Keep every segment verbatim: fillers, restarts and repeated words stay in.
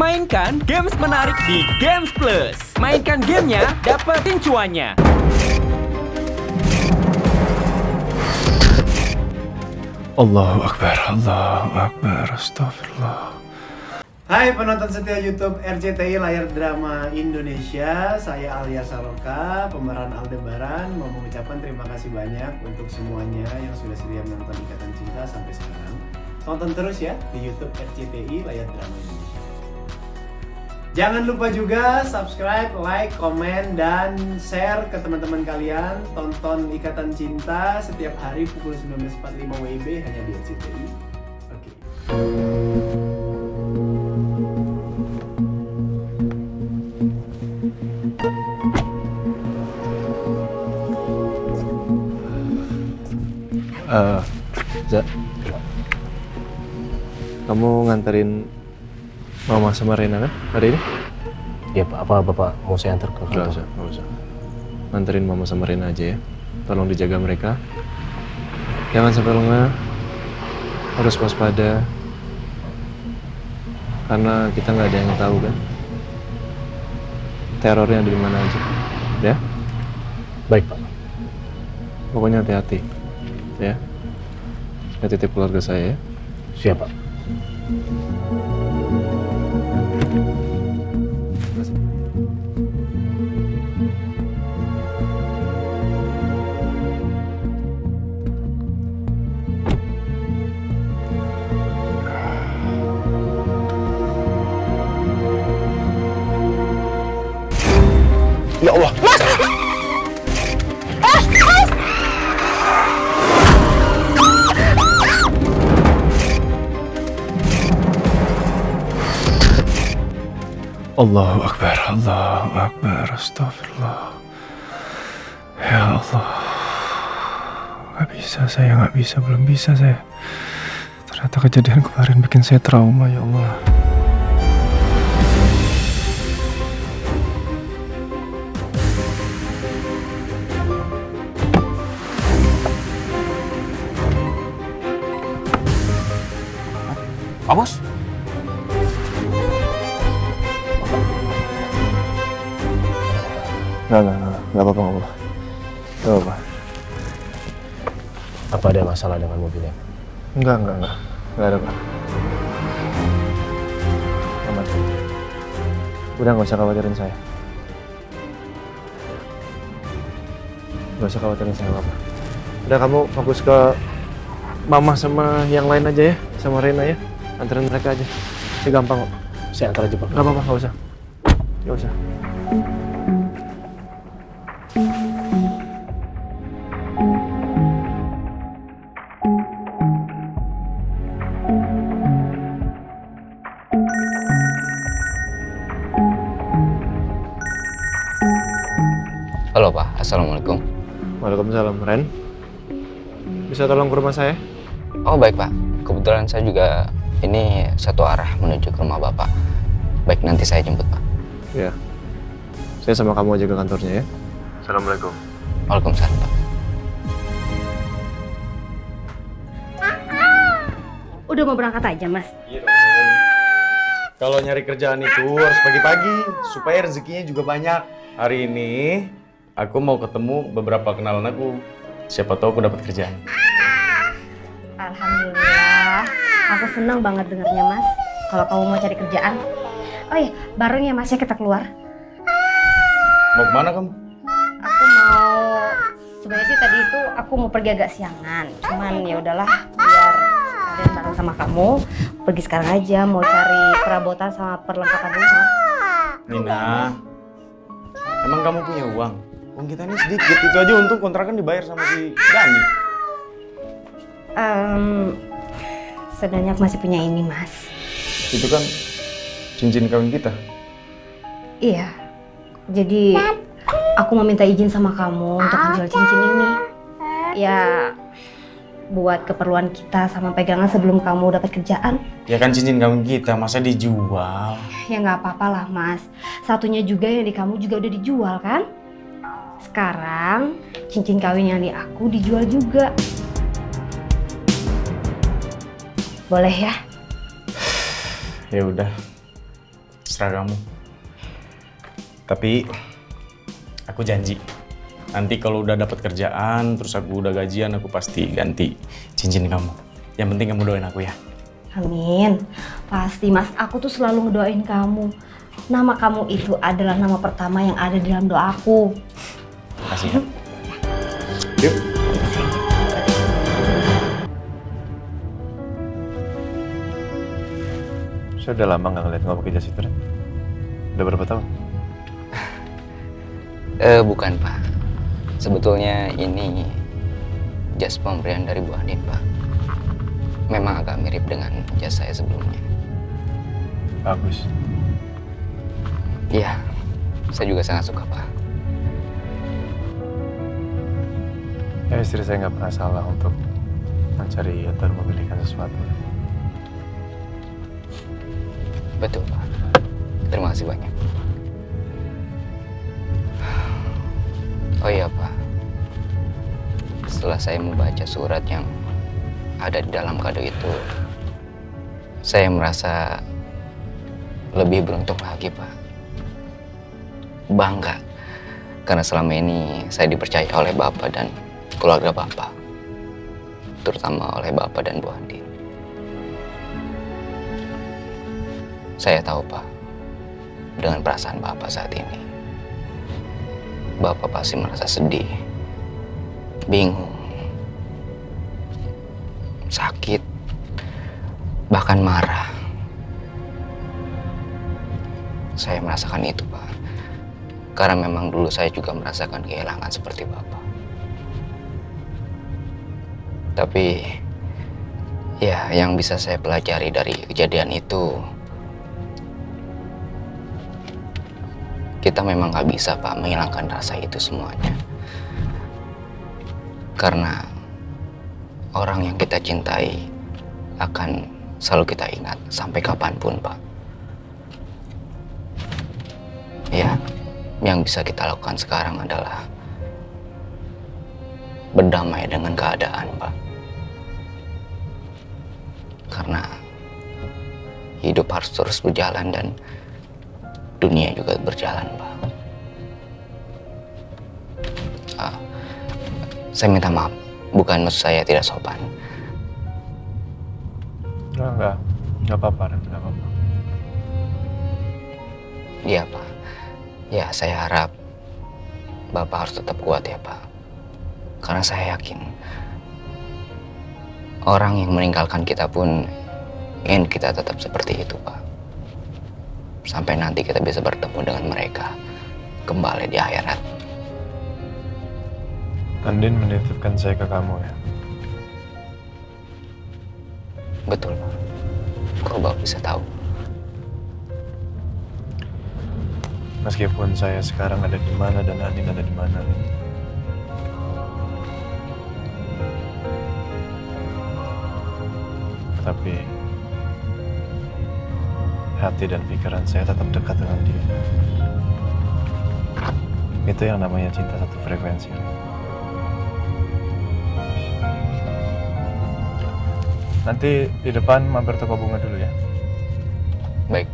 Mainkan games menarik di Games Plus. Mainkan gamenya, dapetin cuannya. Allahu Akbar, Allahu Akbar, Astagfirullah. Hai penonton setia YouTube R C T I Layar Drama Indonesia. Saya Arya Saloka, pemeran Aldebaran. Mau mengucapkan terima kasih banyak untuk semuanya yang sudah setia menonton Ikatan Cinta sampai sekarang. Tonton terus ya di YouTube R C T I Layar Drama Indonesia. Jangan lupa juga subscribe, like, komen, dan share ke teman-teman kalian. Tonton Ikatan Cinta setiap hari pukul sembilan belas empat puluh lima W I B hanya di R C T I. Oke. Uh, za, kamu nganterin Mama sama Rena kan hari ini? Ya Pak, apa Bapak mau saya antar ke kantor? Gak usah, gak usah. Anterin Mama sama Rena aja ya. Tolong dijaga mereka. Jangan sampai lengah. Harus waspada. Karena kita nggak ada yang tahu kan. Terornya ada di mana aja. Ya? Baik Pak. Pokoknya hati-hati. Ya. Saya titip keluarga saya ya. Siap Pak. Ya Allah, Mas! Mas! Mas! Allahu Akbar, Allahu Akbar, Astagfirullah. Ya Allah. Gak bisa saya, gak bisa, belum bisa saya. Ternyata kejadian kemarin bikin saya trauma, ya Allah. Pak Bos? Nggak, nggak, nggak, nggak apa-apa, nggak apa-apa. Nggak apa-apa. Apa ada masalah dengan mobilnya? Enggak, enggak, enggak. Enggak ada, Pak. Aman. Udah nggak usah khawatirin saya. Nggak usah khawatirin saya, Pak. Udah, kamu fokus ke Mama sama yang lain aja ya, sama Rena ya. Anterin mereka aja, itu gampang kok. Saya antar aja Pak. Gak apa-apa, gak usah. Gak usah. Halo Pak, Assalamualaikum. Waalaikumsalam, Ren. Bisa tolong ke rumah saya? Oh baik Pak, kebetulan saya juga ini satu arah menuju ke rumah Bapak. Baik, nanti saya jemput, Pak. Iya. Saya sama kamu aja ke kantornya, ya. Assalamualaikum. Waalaikumsalam, Pak. Udah mau berangkat aja, Mas? Iya, kalau nyari kerjaan itu harus pagi-pagi, supaya rezekinya juga banyak. Hari ini, aku mau ketemu beberapa kenalan aku. Siapa tahu aku dapat kerjaan. Alhamdulillah. Aku senang banget dengarnya, Mas. Kalau kamu mau cari kerjaan. Oh iya, bareng ya Mas ya kita keluar. Mau kemana kamu? Aku mau... Sebenarnya sih tadi itu aku mau pergi agak siangan. Cuman ya udahlah, biar kalian bareng sama kamu. Pergi sekarang aja, mau cari perabotan sama perlengkapan rumah. Nina, emang kamu punya uang? Uang kita ini sedikit, itu aja untung kontrakan dibayar sama si Dani. Um, Sebenarnya aku masih punya ini, Mas. Itu kan cincin kawin kita. Iya. Jadi aku mau minta izin sama kamu untuk menjual cincin ini. Ya buat keperluan kita sama pegangan sebelum kamu dapat kerjaan. Ya kan cincin kawin kita, masa dijual? Ya nggak apa-apalah, Mas. Satunya juga yang di kamu juga udah dijual kan? Sekarang cincin kawin yang di aku dijual juga. Boleh ya? Ya udah. Terserah kamu. Tapi aku janji, nanti kalau udah dapat kerjaan, terus aku udah gajian, aku pasti ganti cincin kamu. Yang penting kamu doain aku ya. Amin. Pasti Mas, aku tuh selalu ngedoain kamu. Nama kamu itu adalah nama pertama yang ada di dalam doaku. Terima kasih ya. Yuk. Saya udah lama nggak ngeliat kamu pakai jas itu, kan? Udah berapa tahun? Eh, bukan, Pak. Sebetulnya ini jas pemberian dari Bu Andin, Pak. Memang agak mirip dengan jas saya sebelumnya. Bagus. Iya, saya juga sangat suka, Pak. Ya, istri saya nggak pernah salah untuk mencari atau memilihkan sesuatu. Betul, Pak. Terima kasih banyak. Oh iya, Pak. Setelah saya membaca surat yang ada di dalam kado itu, saya merasa lebih beruntung lagi, Pak. Bangga karena selama ini saya dipercaya oleh Bapak dan keluarga Bapak, terutama oleh Bapak dan Bu Andin. Saya tahu, Pak, dengan perasaan Bapak saat ini, Bapak pasti merasa sedih, bingung, sakit, bahkan marah. Saya merasakan itu, Pak. Karena memang dulu saya juga merasakan kehilangan seperti Bapak. Tapi, ya, yang bisa saya pelajari dari kejadian itu, kita memang nggak bisa, Pak, menghilangkan rasa itu semuanya. Karena orang yang kita cintai akan selalu kita ingat sampai kapanpun, Pak. Ya. Yang bisa kita lakukan sekarang adalah berdamai dengan keadaan, Pak. Karena hidup harus terus berjalan dan dunia juga berjalan, Pak. Uh, saya minta maaf, bukan maksud saya tidak sopan. Enggak, enggak apa-apa, enggak apa-apa. Iya, Pak. Ya, saya harap Bapak harus tetap kuat ya, Pak. Karena saya yakin orang yang meninggalkan kita pun ingin kita tetap seperti itu, Pak. Sampai nanti kita bisa bertemu dengan mereka kembali di akhirat. Andin menitipkan saya ke kamu ya? Betul, Pak. Kok Bapak bisa tahu? Meskipun saya sekarang ada di mana dan Andin ada di mana, tapi hati dan pikiran saya tetap dekat dengan dia. Itu yang namanya cinta satu frekuensi. Nanti di depan mampir toko bunga dulu ya. Baik.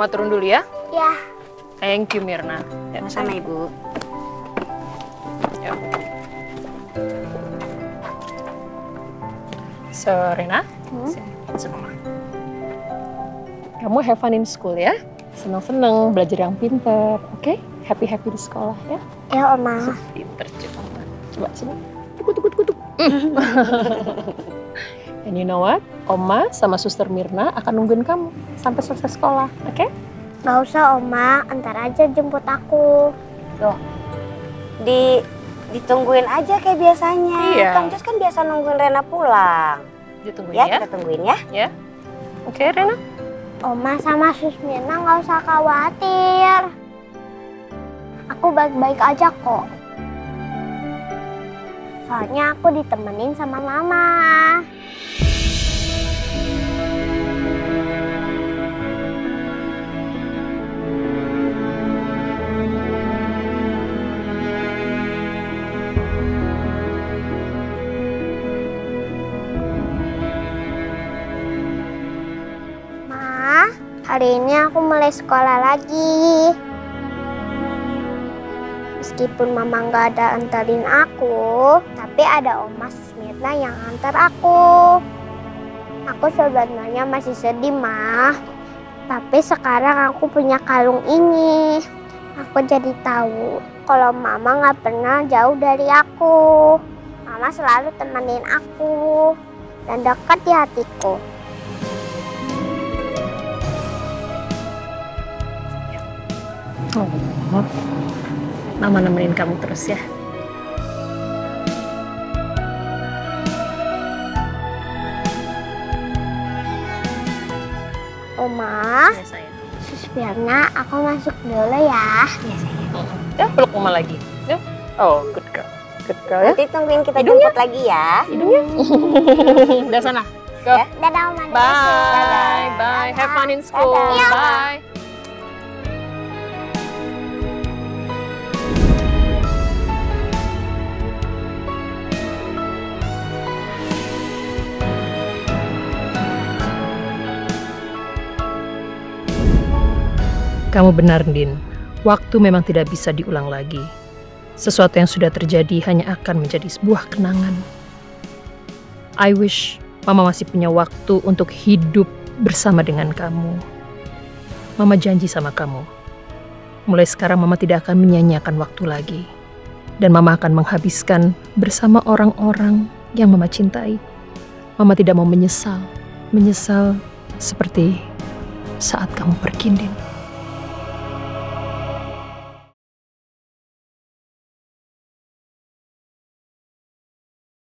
Oma turun dulu ya? Ya. Thank you, Mirna. Sama-sama, Ibu. Yo. So, Rena, hmm? Sini, masuk rumah. Kamu have fun in school ya? Seneng-seneng, belajar yang pinter, oke? Okay? Happy-happy di sekolah ya? Ya, Oma. Pinter, Oma. Coba, coba. Tukut, tukut, tukut. And you know what? Oma sama Suster Mirna akan nungguin kamu sampai selesai sekolah, oke? Okay? Nggak usah, Oma. Ntar aja jemput aku. Loh, di ditungguin aja kayak biasanya. Iya. Kang Jus kan biasa nungguin Rena pulang. Ditungguin ya? Ya, kita tungguin ya. Ya. Oke, okay, Rena. Oma sama Sus Mirna nggak usah khawatir. Aku baik-baik aja kok. Soalnya aku ditemenin sama Mama. hari ini aku mulai sekolah lagi. Meskipun mama nggak ada antarin aku, tapi ada Oma Susmirna yang antar aku. Aku sebenarnya masih sedih, Mah. Tapi sekarang aku punya kalung ini. Aku jadi tahu kalau mama nggak pernah jauh dari aku. Mama selalu temenin aku dan dekat di hatiku. Oh, mama nemenin kamu terus ya. Oma, ya, Susmirna, aku masuk dulu ya. Ya, sayang. Ya, peluk Oma lagi. Ya. Oh, good girl. Good girl. Nanti tungguin kita jemput lagi ya. Hidungnya. Udah sana. Go. Ya. Dadah, Oma. Bye. Bye. Bye. Bye. Have fun in school. Dadah. Bye. Kamu benar, Din. Waktu memang tidak bisa diulang lagi. Sesuatu yang sudah terjadi hanya akan menjadi sebuah kenangan. I wish Mama masih punya waktu untuk hidup bersama dengan kamu. Mama janji sama kamu. Mulai sekarang Mama tidak akan menyia-nyiakan waktu lagi. Dan Mama akan menghabiskan bersama orang-orang yang Mama cintai. Mama tidak mau menyesal. Menyesal seperti saat kamu pergi, Din.